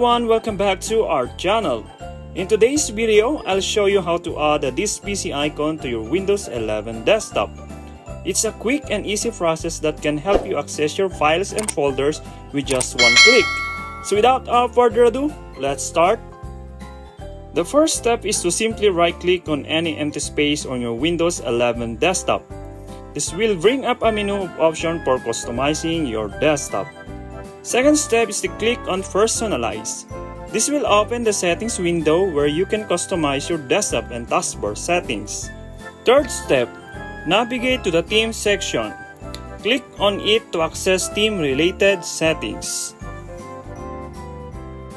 everyone, welcome back to our channel. In today's video, I'll show you how to add a This PC icon to your Windows 11 desktop. It's a quick and easy process that can help you access your files and folders with just one click. So without further ado, let's start. The first step is to simply right-click on any empty space on your Windows 11 desktop. This will bring up a menu option for customizing your desktop. Second step is to click on Personalize. This will open the settings window where you can customize your desktop and taskbar settings. Third step, navigate to the Theme section. Click on it to access theme-related settings.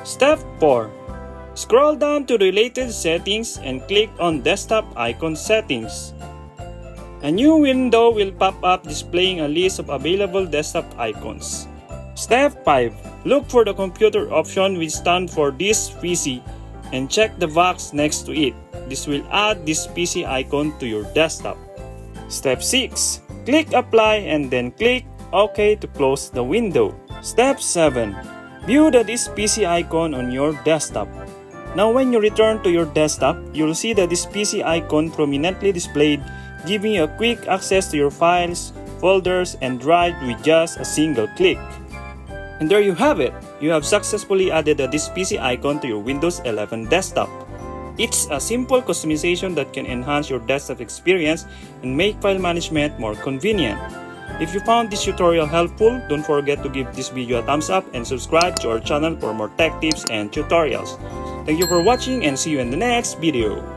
Step 4. Scroll down to Related Settings and click on Desktop Icon Settings. A new window will pop up displaying a list of available desktop icons. Step 5. Look for the computer option which stands for This PC and check the box next to it. This will add This PC icon to your desktop. Step 6. Click Apply and then click OK to close the window. Step 7. View the This PC icon on your desktop. Now when you return to your desktop, you'll see the This PC icon prominently displayed, giving you a quick access to your files, folders, and drive with just a single click. And there you have it! You have successfully added a This PC icon to your Windows 11 desktop. It's a simple customization that can enhance your desktop experience and make file management more convenient. If you found this tutorial helpful, don't forget to give this video a thumbs up and subscribe to our channel for more tech tips and tutorials. Thank you for watching and see you in the next video.